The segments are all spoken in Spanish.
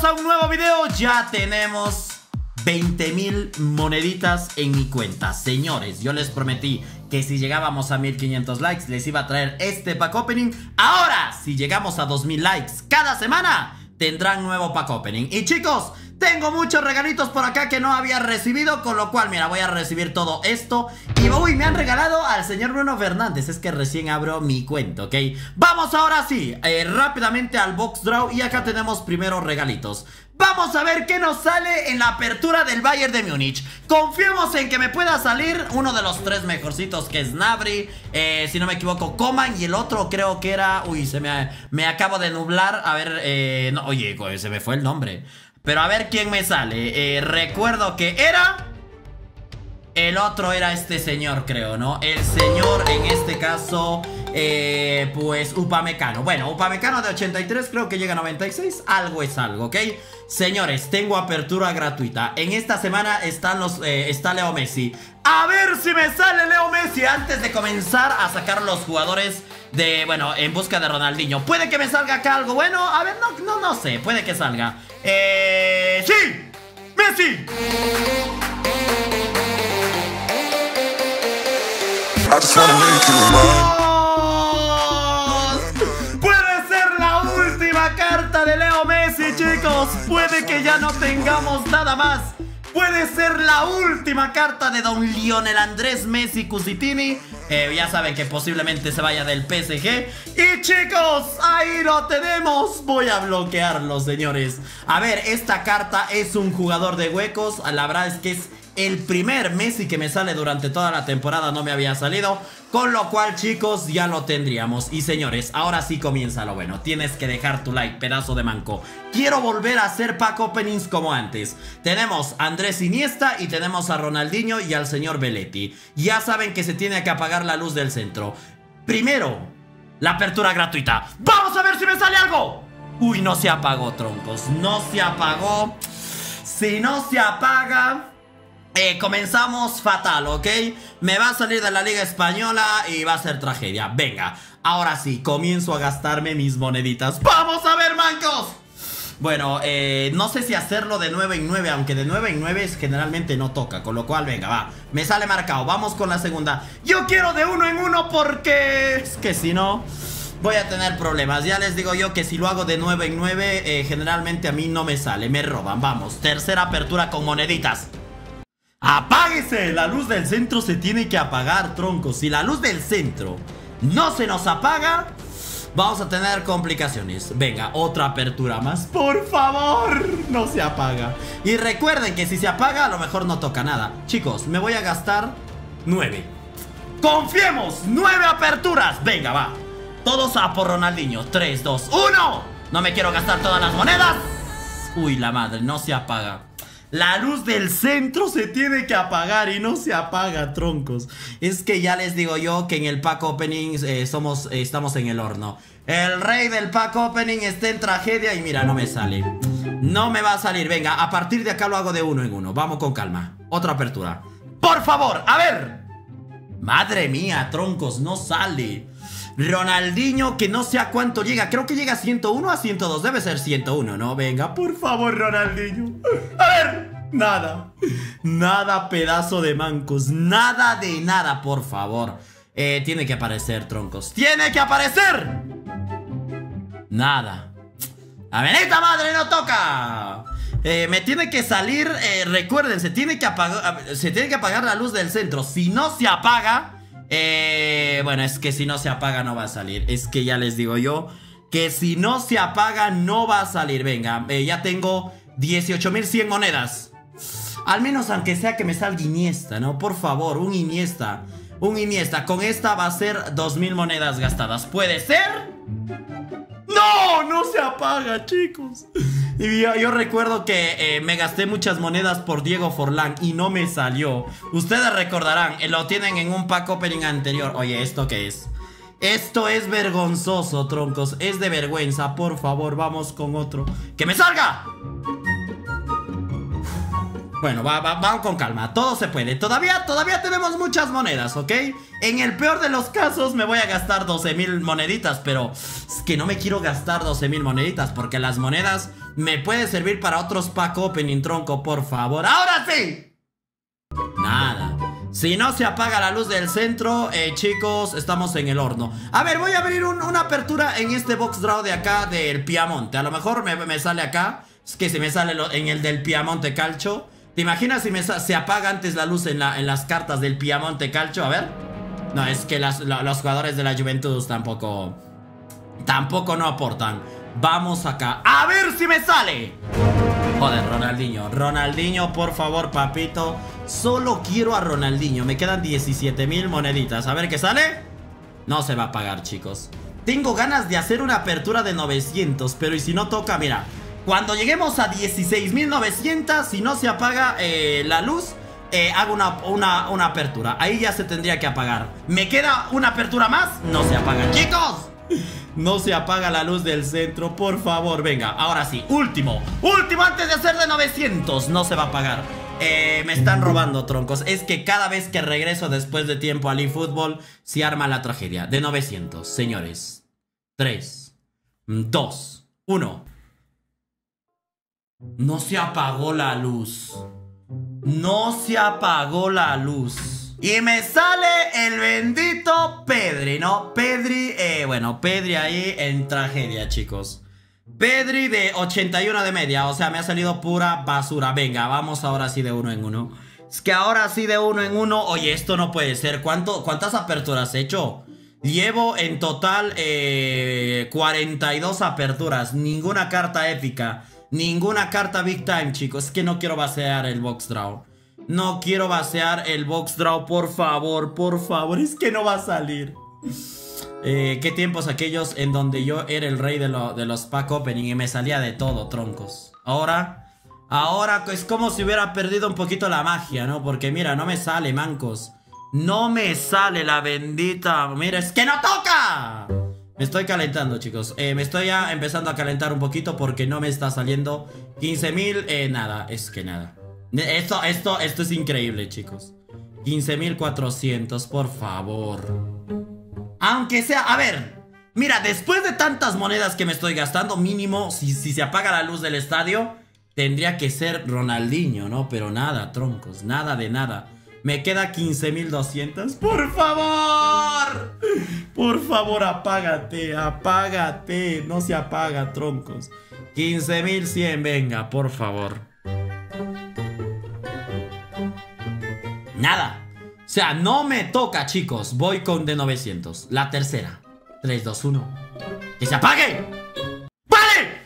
bienvenidos a un nuevo video. Ya tenemos 20.000 moneditas en mi cuenta. Señores, yo les prometí que si llegábamos a 1500 likes les iba a traer este pack opening. Ahora, si llegamos a 2000 likes cada semana, tendrán nuevo pack opening. Y chicos, tengo muchos regalitos por acá que no había recibido, con lo cual, mira, voy a recibir todo esto. Y uy, me han regalado al señor Bruno Fernández. Es que recién abro mi cuenta, ¿ok? Vamos ahora sí, rápidamente al box draw. Y acá tenemos primeros regalitos. Vamos a ver qué nos sale en la apertura del Bayern de Múnich. Confiemos en que me pueda salir uno de los tres mejorcitos, que es Gnabry, si no me equivoco Coman, y el otro creo que era... Uy, me acabo de nublar. A ver, no, oye, se me fue el nombre. Pero a ver quién me sale. Recuerdo que era... El otro era este señor, creo, ¿no? El señor, en este caso... pues Upamecano. Bueno, Upamecano de 83, creo que llega a 96. Algo es algo, ¿ok? Señores, tengo apertura gratuita. En esta semana están está Leo Messi. A ver si me sale Leo Messi antes de comenzar a sacar los jugadores de, bueno, en busca de Ronaldinho. Puede que me salga acá algo bueno. A ver, no sé, puede que salga. ¡Sí! ¡Messi! ¡Oh! Chicos, puede que ya no tengamos nada más. Puede ser la última carta de don Lionel Andrés Messi Cusitini. Ya saben que posiblemente se vaya del PSG. Y chicos, ahí lo tenemos. Voy a bloquearlo, señores. A ver, esta carta es un jugador de huecos. La verdad es que es el primer Messi que me sale durante toda la temporada. No me había salido, con lo cual, chicos, ya lo tendríamos. Y señores, ahora sí comienza lo bueno. Tienes que dejar tu like, pedazo de manco. Quiero volver a hacer pack openings como antes. Tenemos a Andrés Iniesta y tenemos a Ronaldinho y al señor Belletti. Ya saben que se tiene que apagar la luz del centro. Primero, la apertura gratuita. ¡Vamos a ver si me sale algo! Uy, no se apagó, troncos. No se apagó. Si no se apaga... comenzamos fatal, ¿ok? Me va a salir de la Liga Española y va a ser tragedia. Venga, ahora sí, comienzo a gastarme mis moneditas. ¡Vamos a ver, mancos! Bueno, no sé si hacerlo de 9 en 9, aunque de 9 en 9 generalmente no toca, con lo cual, venga, va. Me sale marcado, vamos con la segunda. Yo quiero de 1 en 1 porque... Es que si no... voy a tener problemas. Ya les digo yo que si lo hago de 9 en 9, generalmente a mí no me sale, me roban. Vamos, tercera apertura con moneditas. ¡Apáguese! La luz del centro se tiene que apagar, troncos. Si la luz del centro no se nos apaga, vamos a tener complicaciones. Venga, otra apertura más. ¡Por favor! No se apaga. Y recuerden que si se apaga, a lo mejor no toca nada. Chicos, me voy a gastar 9. ¡Confiemos! 9 aperturas. Venga, va. Todos a por Ronaldinho. 3, 2, 1. No me quiero gastar todas las monedas. Uy, la madre, no se apaga. La luz del centro se tiene que apagar y no se apaga, troncos. Es que ya les digo yo que en el pack opening estamos en el horno. El rey del pack opening está en tragedia y mira, no me sale. No me va a salir, venga, a partir de acá lo hago de 1 en 1. Vamos con calma, otra apertura. ¡Por favor! ¡A ver! Madre mía, troncos, no sale. Ronaldinho, que no sé a cuánto llega. Creo que llega a 101 a 102. Debe ser 101, ¿no? Venga, por favor, Ronaldinho. A ver, nada. Nada, pedazo de mancos. Nada de nada, por favor. Tiene que aparecer, troncos. ¡Tiene que aparecer! Nada. ¡A ver, esta madre no toca! Me tiene que salir. Recuerden, se tiene que apagar la luz del centro. Si no se apaga... bueno, es que si no se apaga no va a salir. Es que ya les digo yo que si no se apaga no va a salir. Venga, ya tengo 18.100 monedas. Al menos aunque sea que me salga Iniesta, ¿no? Por favor, un Iniesta. Un Iniesta, con esta va a ser 2.000 monedas gastadas. ¿Puede ser? ¡No! No se apaga, chicos. Y yo recuerdo que me gasté muchas monedas por Diego Forlán y no me salió. Ustedes recordarán, lo tienen en un pack opening anterior. Oye, ¿esto qué es? Esto es vergonzoso, troncos. Es de vergüenza, por favor, vamos con otro. ¡Que me salga! Bueno, van con calma, todo se puede. Todavía tenemos muchas monedas, ¿ok? En el peor de los casos me voy a gastar 12.000 moneditas, pero es que no me quiero gastar 12.000 moneditas porque las monedas me pueden servir para otros pack opening, tronco, por favor. ¡Ahora sí! Nada. Si no se apaga la luz del centro, chicos, estamos en el horno. A ver, voy a abrir una apertura en este box draw de acá del Piamonte. A lo mejor me sale acá. Es que si me sale en el del Piamonte Calcio. ¿Te imaginas si se apaga antes la luz en las cartas del Piamonte Calcio? A ver. No, es que los jugadores de la Juventus tampoco no aportan. Vamos acá. A ver si me sale. Joder, Ronaldinho. Ronaldinho, por favor, papito. Solo quiero a Ronaldinho. Me quedan 17.000 moneditas. A ver qué sale. No se va a pagar, chicos. Tengo ganas de hacer una apertura de 900. Pero y si no toca, mira. Cuando lleguemos a 16.900, si no se apaga la luz, hago una apertura. Ahí ya se tendría que apagar. ¿Me queda una apertura más? No se apaga, chicos. No se apaga la luz del centro, por favor. Venga, ahora sí, último antes de hacer de 900. No se va a apagar. Me están robando, troncos. Es que cada vez que regreso después de tiempo al eFootball, se arma la tragedia. De 900, señores. 3, 2, 1. No se apagó la luz. No se apagó la luz. Y me sale el bendito Pedri, ¿no? Pedri, bueno, Pedri ahí en tragedia, chicos. Pedri de 81 de media, o sea, me ha salido pura basura. Venga, vamos ahora sí de uno en uno. Es que ahora sí de uno en uno. Oye, esto no puede ser. ¿Cuántas aperturas he hecho? Llevo en total 42 aperturas. Ninguna carta épica. Ninguna carta big time, chicos. Es que no quiero vaciar el box draw. No quiero vaciar el box draw, por favor, por favor. Es que no va a salir. Qué tiempos aquellos en donde yo era el rey de los pack opening y me salía de todo, troncos. Ahora es como si hubiera perdido un poquito la magia, ¿no? Porque mira, no me sale, mancos. No me sale la bendita. Mira, es que no toca. Me estoy calentando, chicos. Me estoy ya empezando a calentar un poquito porque no me está saliendo. 15.000, nada, es que nada. Esto es increíble, chicos. 15.400, por favor. Aunque sea, a ver. Mira, después de tantas monedas que me estoy gastando, mínimo, si se apaga la luz del estadio, tendría que ser Ronaldinho, ¿no? Pero nada, troncos, nada de nada. Me queda 15.200. ¡Por favor! Por favor, apágate, apágate. No se apaga, troncos. 15.100, venga, por favor. Nada. O sea, no me toca, chicos. Voy con de 900. La tercera. 3, 2, 1. ¡Que se apague! ¡Vale!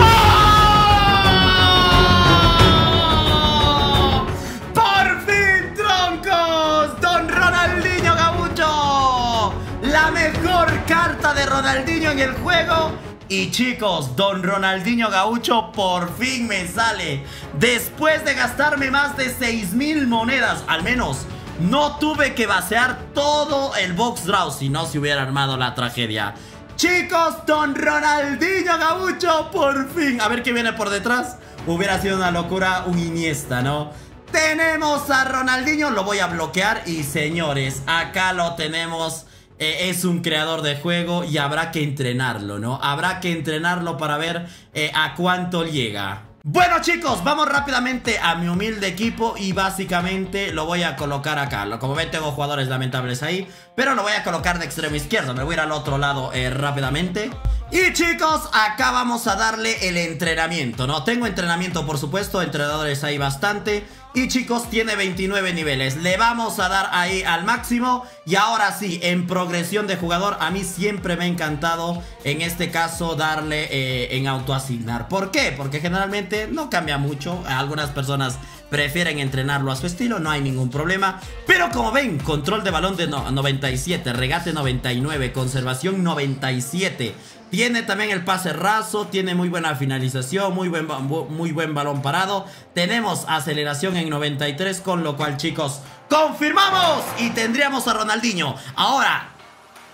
¡Oh! ¡Por fin, troncos! ¡Don Ronaldinho Gaucho! La mejor carta de Ronaldinho en el juego. Y chicos, Don Ronaldinho Gaucho por fin me sale. Después de gastarme más de 6.000 monedas, al menos no tuve que vaciar todo el box draw, si no se hubiera armado la tragedia. Chicos, Don Ronaldinho Gaucho por fin. A ver qué viene por detrás. Hubiera sido una locura un Iniesta, ¿no? Tenemos a Ronaldinho, lo voy a bloquear y señores, acá lo tenemos. Es un creador de juego y habrá que entrenarlo, ¿no? Habrá que entrenarlo para ver a cuánto llega. Bueno, chicos, vamos rápidamente a mi humilde equipo y básicamente lo voy a colocar acá. Como ven, tengo jugadores lamentables ahí, pero lo voy a colocar de extremo izquierdo. Me voy a ir al otro lado rápidamente. Y chicos, acá vamos a darle el entrenamiento, ¿no? Tengo entrenamiento, por supuesto, entrenadores ahí bastante. Y chicos, tiene 29 niveles. Le vamos a dar ahí al máximo. Y ahora sí, en progresión de jugador, a mí siempre me ha encantado, en este caso, darle en autoasignar. ¿Por qué? Porque generalmente no cambia mucho. Algunas personas prefieren entrenarlo a su estilo, no hay ningún problema. Pero como ven, control de balón de 97, regate 99, conservación 97. Tiene también el pase raso, tiene muy buena finalización, muy buen balón parado. Tenemos aceleración en 93, con lo cual, chicos, ¡confirmamos! Y tendríamos a Ronaldinho. Ahora,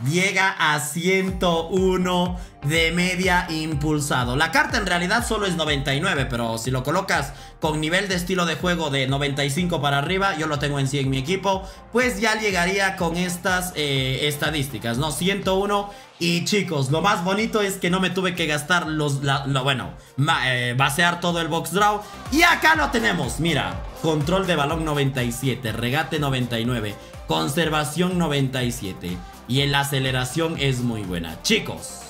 llega a 101 de media impulsado. La carta en realidad solo es 99, pero si lo colocas con nivel de estilo de juego de 95 para arriba, yo lo tengo en 100 en mi equipo, pues ya llegaría con estas estadísticas, ¿no? 101. Y chicos, lo más bonito es que no me tuve que gastar vaciar todo el box draw. Y acá lo tenemos, mira, control de balón 97, regate 99, conservación 97, y en la aceleración es muy buena. Chicos,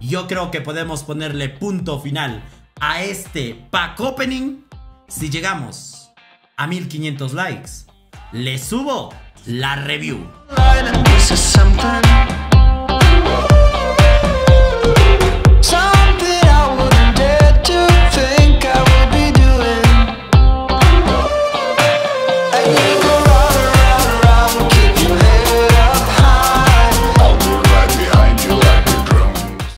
yo creo que podemos ponerle punto final a este pack opening. Si llegamos a 1500 likes, le subo la review. This is something.